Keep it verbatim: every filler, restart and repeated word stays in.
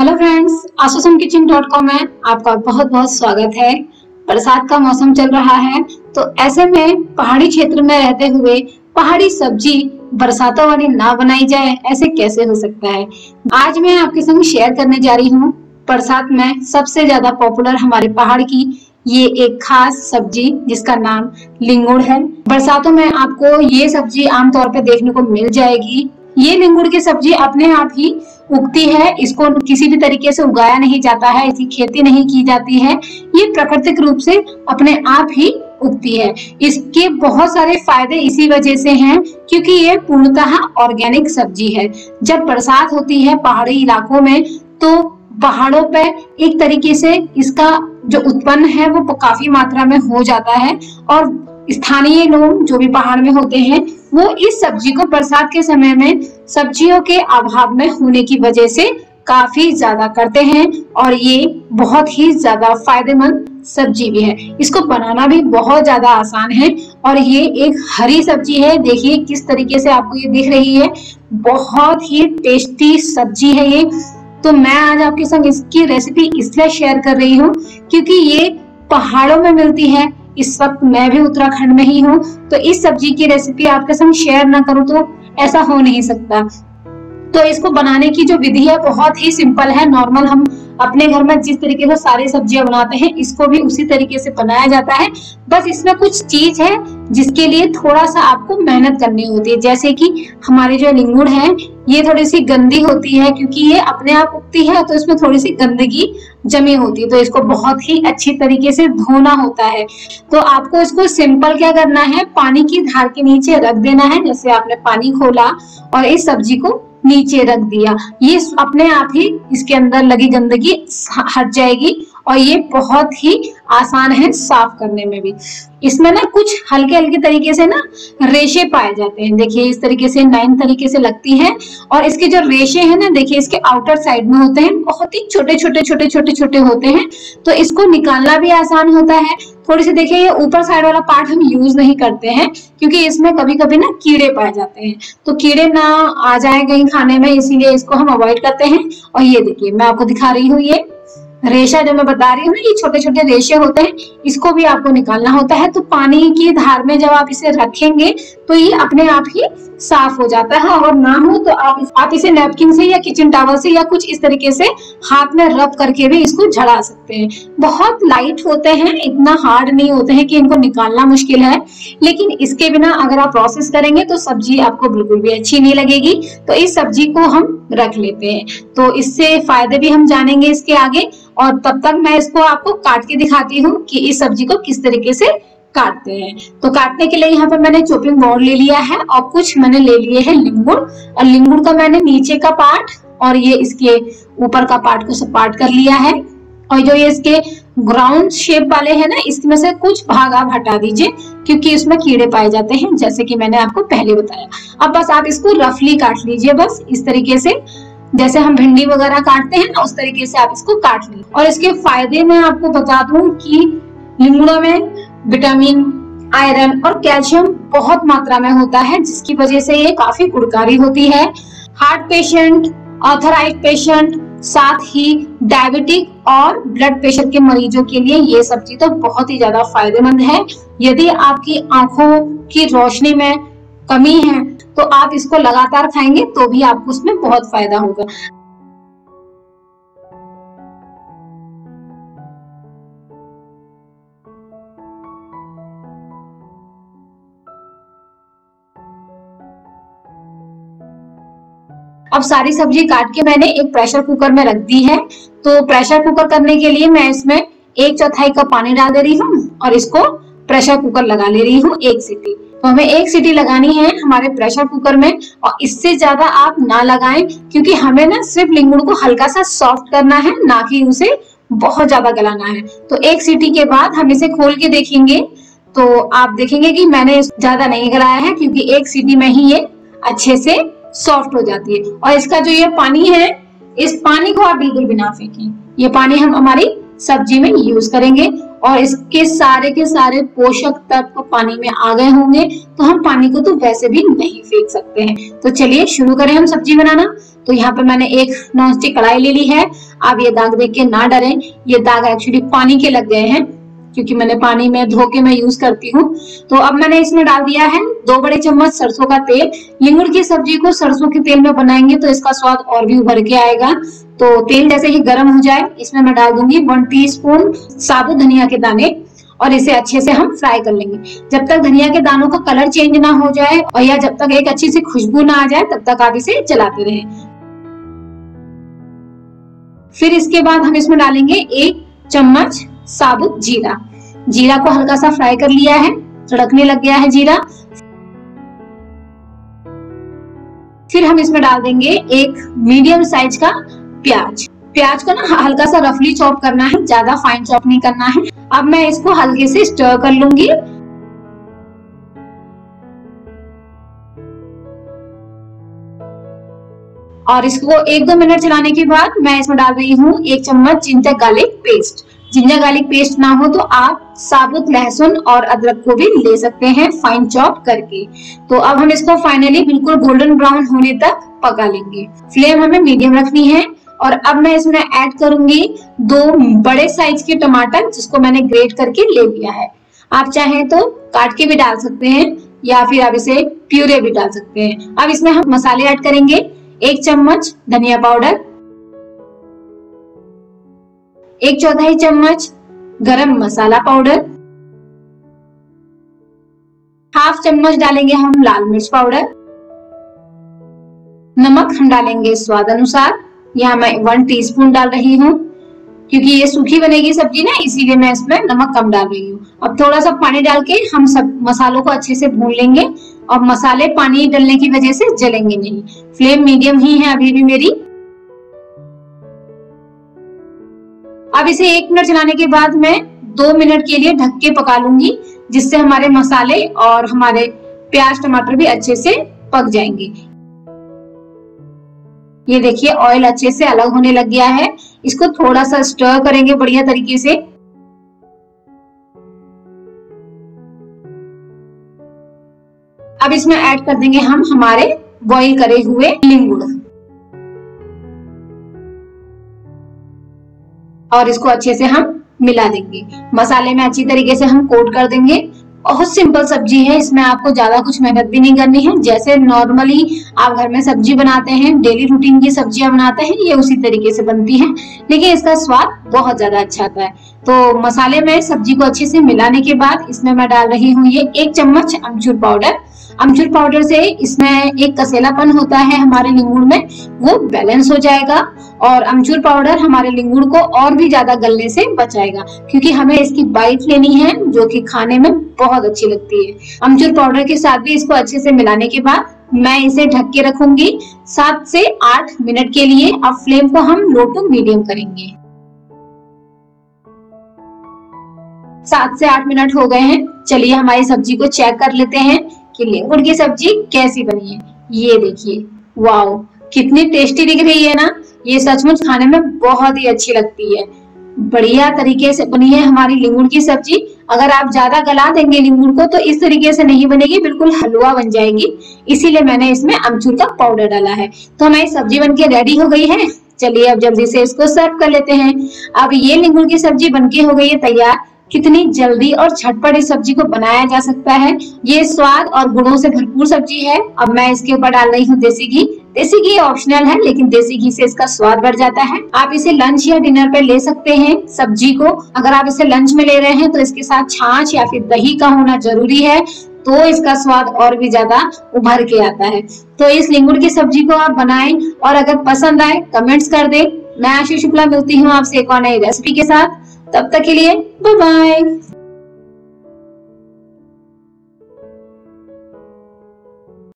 Hello friends, Ashish kitchen dot com में आपका बहुत बहुत स्वागत है। बरसात का मौसम चल रहा है, तो ऐसे में पहाड़ी क्षेत्र में रहते हुए पहाड़ी सब्जी बरसातों वाली ना बनाई जाए, ऐसे कैसे हो सकता है। आज मैं आपके संग शेयर करने जा रही हूँ बरसात में सबसे ज्यादा पॉपुलर हमारे पहाड़ की ये एक खास सब्जी जिसका नाम लिंगुड़ है। बरसातों में आपको ये सब्जी आमतौर पर देखने को मिल जाएगी। ये लिंगुड़ की सब्जी अपने आप ही उगती है, इसको किसी भी तरीके से उगाया नहीं जाता है, इसकी खेती नहीं की जाती है, ये प्राकृतिक रूप से अपने आप ही उगती है। इसके बहुत सारे फायदे इसी वजह से हैं क्योंकि ये पूर्णतः ऑर्गेनिक सब्जी है। जब बरसात होती है पहाड़ी इलाकों में तो पहाड़ों पर एक तरीके से इसका जो उत्पन्न है वो काफी मात्रा में हो जाता है और स्थानीय लोग जो भी पहाड़ में होते हैं वो इस सब्जी को बरसात के समय में सब्जियों के अभाव में होने की वजह से काफी ज्यादा करते हैं और ये बहुत ही ज्यादा फायदेमंद सब्जी भी है। इसको बनाना भी बहुत ज्यादा आसान है और ये एक हरी सब्जी है। देखिए किस तरीके से आपको ये दिख रही है, बहुत ही टेस्टी सब्जी है ये। तो मैं आज आपके संग इसकी रेसिपी इसलिए शेयर कर रही हूँ क्योंकि ये पहाड़ों में मिलती है। इस वक्त मैं भी उत्तराखंड में ही हूँ, तो इस सब्जी की रेसिपी आपके संग शेयर ना करूँ तो ऐसा हो नहीं सकता। तो इसको बनाने की जो विधि है बहुत ही सिंपल है। नॉर्मल हम अपने घर में जिस तरीके से सारी सब्जियां बनाते हैं इसको भी उसी तरीके से बनाया जाता है, बस इसमें कुछ चीज है जिसके लिए थोड़ा सा आपको मेहनत करनी होती है। जैसे कि हमारी जो लिंगुड़ है ये थोड़ी सी गंदी होती है क्योंकि ये अपने आप उगती है, तो इसमें थोड़ी सी गंदगी जमी होती है, तो इसको बहुत ही अच्छी तरीके से धोना होता है। तो आपको इसको सिंपल क्या करना है, पानी की धार के नीचे रख देना है। जैसे आपने पानी खोला और इस सब्जी को नीचे रख दिया, ये अपने आप ही इसके अंदर लगी गंदगी हट जाएगी और ये बहुत ही आसान है साफ करने में भी। इसमें ना कुछ हल्के हल्के तरीके से ना रेशे पाए जाते हैं। देखिए इस तरीके से नाइन तरीके से लगती है और इसके जो रेशे हैं ना, देखिए इसके आउटर साइड में होते हैं, बहुत ही छोटे छोटे छोटे छोटे छोटे होते हैं, तो इसको निकालना भी आसान होता है। थोड़ी सी देखिए ये ऊपर साइड वाला पार्ट हम यूज नहीं करते हैं क्योंकि इसमें कभी कभी ना कीड़े पाए जाते हैं, तो कीड़े ना आ जाए कहीं खाने में, इसीलिए इसको हम अवॉइड करते हैं। और ये देखिए मैं आपको दिखा रही हूँ, ये रेशा जो मैं बता रही हूँ ना, ये छोटे छोटे रेशे होते हैं, इसको भी आपको निकालना होता है। तो पानी की धार में जब आप इसे रखेंगे तो ये अपने आप ही साफ हो जाता है। और ना हो तो आप आप इसे नैपकिन से या किचन टॉवल से या कुछ इस तरीके से हाथ में रब करके भी इसको झड़ा सकते हैं। बहुत लाइट होते हैं, इतना हार्ड नहीं होते हैं कि इनको निकालना मुश्किल है, लेकिन इसके बिना अगर आप प्रोसेस करेंगे तो सब्जी आपको बिल्कुल भी अच्छी नहीं लगेगी। तो इस सब्जी को हम रख लेते हैं, तो इससे फायदे भी हम जानेंगे इसके आगे, और तब तक मैं इसको आपको काट के दिखाती हूँ कि इस सब्जी को किस तरीके से काटते हैं। तो काटने के लिए यहाँ पे मैंने चॉपिंग बोर्ड ले लिया है और कुछ मैंने ले लिए हैं लिंगुड़, और लिंगुड़ का मैंने नीचे का पार्ट और ये इसके ऊपर का पार्ट को सपाट कर लिया है। और जो ये इसके ग्राउंड शेप वाले हैं ना, इसमें से कुछ भाग आप हटा दीजिए क्योंकि इसमें कीड़े पाए जाते हैं, जैसे कि मैंने आपको पहले बताया। अब बस आप इसको रफली काट लीजिए, बस इस तरीके से जैसे हम भिंडी वगैरह काटते हैं ना, उस तरीके से आप इसको काट लीजिए। और इसके फायदे मैं आपको बता दूं कि लिंगुड़ा में विटामिन, आयरन और कैल्शियम बहुत मात्रा में होता है, जिसकी वजह से ये काफी गुणकारी होती है। हार्ट पेशेंट, आर्थराइटिस पेशेंट, साथ ही डायबिटिक और ब्लड प्रेशर के मरीजों के लिए ये सब्जी तो बहुत ही ज्यादा फायदेमंद है। यदि आपकी आंखों की रोशनी में कमी है तो आप इसको लगातार खाएंगे तो भी आपको उसमें बहुत फायदा होगा। अब सारी सब्जी काट के मैंने एक प्रेशर कुकर में रख दी है। तो प्रेशर कुकर करने के लिए मैं इसमें एक चौथाई कप पानी डाल दे रही हूँ और इसको प्रेशर कुकर लगा ले रही हूँ एक सीटी। तो हमें एक सीटी लगानी है हमारे प्रेशर कुकर में, और इससे ज्यादा आप ना लगाएं क्योंकि हमें ना सिर्फ लिंगुड़ को हल्का सा सॉफ्ट करना है, ना कि उसे बहुत ज्यादा गलाना है। तो एक सीटी के बाद हम इसे खोल के देखेंगे तो आप देखेंगे कि मैंने ज्यादा नहीं गलाया है क्योंकि एक सीटी में ही ये अच्छे से सॉफ्ट हो जाती है। और इसका जो ये पानी है, इस पानी को आप बिल्कुल भी ना फेंकें, ये पानी हम हमारी सब्जी में यूज करेंगे। और इसके सारे के सारे पोषक तत्व पानी में आ गए होंगे, तो हम पानी को तो वैसे भी नहीं फेंक सकते हैं। तो चलिए शुरू करें हम सब्जी बनाना। तो यहाँ पे मैंने एक नॉन स्टिक कढ़ाई ले ली है। आप ये दाग देख के ना डरें, ये दाग एक्चुअली पानी के लग गए हैं क्योंकि मैंने पानी में धो के मैं यूज करती हूँ। तो अब मैंने इसमें डाल दिया है दो बड़े चम्मच सरसों का तेल। लिंगुड़ की सब्जी को सरसों के तेल में बनाएंगे तो इसका स्वाद और भी उभर के आएगा। तो तेल जैसे ही गर्म हो जाए, इसमें मैं डाल दूंगी वन टीस्पून साबुत धनिया के दाने और इसे अच्छे से हम फ्राई कर लेंगे। जब तक धनिया के दानों का कलर चेंज ना हो जाए और या जब तक एक अच्छी सी खुशबू ना आ जाए, तब तक आप इसे चलाते रहे। फिर इसके बाद हम इसमें डालेंगे एक चम्मच साबुत जीरा। जीरा को हल्का सा फ्राई कर लिया है, तड़कने लग गया है जीरा। फिर हम इसमें डाल देंगे एक मीडियम साइज का प्याज। प्याज को ना हल्का सा रफली चॉप करना है, ज्यादा फाइन चॉप नहीं करना है। अब मैं इसको हल्के से स्टर कर लूंगी। और इसको एक दो मिनट चलाने के बाद मैं इसमें डाल रही हूँ एक चम्मच ginger garlic paste. Ginger garlic paste ना हो तो आप साबुत लहसुन और अदरक को भी ले सकते हैं फाइन चॉप करके। तो अब हम इसको फाइनली बिल्कुल गोल्डन ब्राउन होने तक पका लेंगे। फ्लेम हमें मीडियम रखनी है। और अब मैं इसमें ऐड करूंगी दो बड़े साइज के टमाटर जिसको मैंने ग्रेट करके ले लिया है। आप चाहें तो काट के भी डाल सकते हैं या फिर आप इसे प्यूरे भी डाल सकते हैं। अब इसमें हम मसाले ऐड करेंगे एक चम्मच धनिया पाउडर, एक चौथाई चम्मच गरम मसाला पाउडर, हाफ चम्मच डालेंगे हम लाल मिर्च पाउडर, नमक हम डालेंगे स्वाद अनुसार। यहाँ मैं वन टीस्पून डाल रही हूँ क्योंकि ये सूखी बनेगी सब्जी ना, इसीलिए मैं इसमें नमक कम डाल रही हूँ। अब थोड़ा सा पानी डाल के हम सब मसालों को अच्छे से भून लेंगे और मसाले पानी डालने की वजह से जलेंगे नहीं। फ्लेम मीडियम ही है अभी भी मेरी। अब इसे एक मिनट चलाने के बाद मैं दो मिनट के लिए ढक के पका लूंगी, जिससे हमारे मसाले और हमारे प्याज टमाटर भी अच्छे से पक जाएंगे। ये देखिए ऑयल अच्छे से अलग होने लग गया है। इसको थोड़ा सा स्टर करेंगे बढ़िया तरीके से। अब इसमें ऐड कर देंगे हम हमारे बॉईल करे हुए लिंगुड़ और इसको अच्छे से हम मिला देंगे। मसाले में अच्छी तरीके से हम कोट कर देंगे। बहुत सिंपल सब्जी है, इसमें आपको ज्यादा कुछ मेहनत भी नहीं करनी है। जैसे नॉर्मली आप घर में सब्जी बनाते हैं, डेली रूटीन की सब्जियां बनाते हैं, ये उसी तरीके से बनती है, लेकिन इसका स्वाद बहुत ज्यादा अच्छा आता है। तो मसाले में सब्जी को अच्छे से मिलाने के बाद इसमें मैं डाल रही हूँ ये एक चम्मच अमचूर पाउडर। अमचूर पाउडर से इसमें एक कसेलापन होता है हमारे लिंगुड़ में, वो बैलेंस हो जाएगा और अमचूर पाउडर हमारे लिंगुड़ को और भी ज्यादा गलने से बचाएगा, क्योंकि हमें इसकी बाइट लेनी है जो कि खाने में बहुत अच्छी लगती है। अमचूर पाउडर के साथ भी इसको अच्छे से मिलाने के बाद मैं इसे ढक के रखूंगी सात से आठ मिनट के लिए। अब फ्लेम को हम लो टू मीडियम करेंगे। सात से आठ मिनट हो गए हैं। चलिए हमारी सब्जी को चेक कर लेते हैं कि लिंगुड़ की सब्जी कैसी बनी है। ये देखिए, वाओ कितनी टेस्टी दिख रही है ना। ये सचमुच खाने में बहुत ही अच्छी लगती है। बढ़िया तरीके से बनी है हमारी लिंगुड़ की सब्जी। अगर आप ज्यादा गला देंगे लिंगुड़ को तो इस तरीके से नहीं बनेगी, बिल्कुल हलवा बन जाएगी। इसीलिए मैंने इसमें अमचूर का पाउडर डाला है। तो हमारी सब्जी बनके रेडी हो गई है। चलिए अब जल्दी से इसको सर्व कर लेते हैं। अब ये लिंगुड़ की सब्जी बनके हो गई है तैयार। कितनी जल्दी और झटपट इस सब्जी को बनाया जा सकता है। ये स्वाद और गुणों से भरपूर सब्जी है। अब मैं इसके ऊपर डाल रही हूँ देसी घी। देसी घी ऑप्शनल है, लेकिन देसी घी से इसका स्वाद बढ़ जाता है। आप इसे लंच या डिनर पे ले सकते हैं। सब्जी को अगर आप इसे लंच में ले रहे हैं तो इसके साथ छाछ या फिर दही का होना जरूरी है, तो इसका स्वाद और भी ज्यादा उभर के आता है। तो इस लिंगुड़ की सब्जी को आप बनाएं और अगर पसंद आए कमेंट्स कर दें। मैं आशीष शुक्ला मिलती हूँ आपसे एक और नई रेसिपी के साथ। तब तक के लिए बाय बाय।